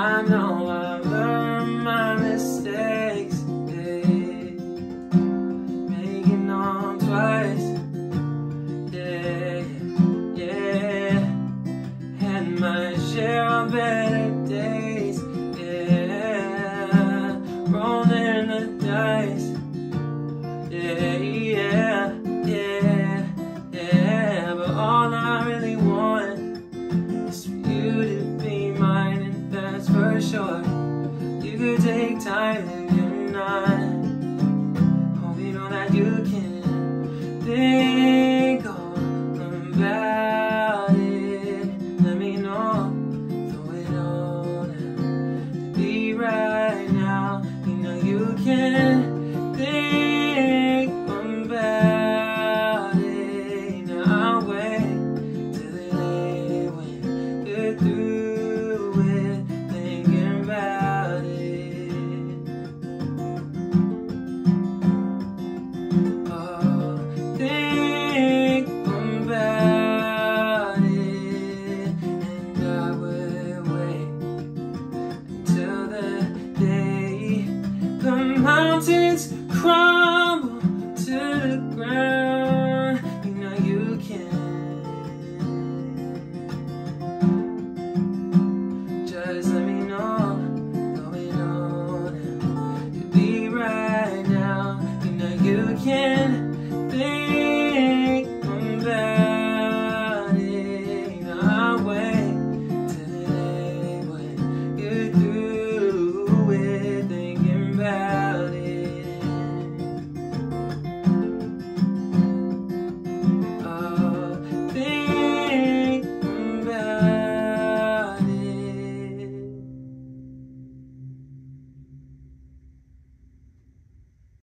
I know I learned my mistakes, babe. Making on twice, yeah, yeah. Had my share of better days, yeah. Rolling the dice, yeah, yeah, yeah, yeah. But all I really want is for you to be mine. That's for sure. You could take time and you're not. Hope you know that you can think all about it. Let me know. Throw it all down. To be right now. You know you can think about it. Now I'll wait till the day when you're through. Mountains cry.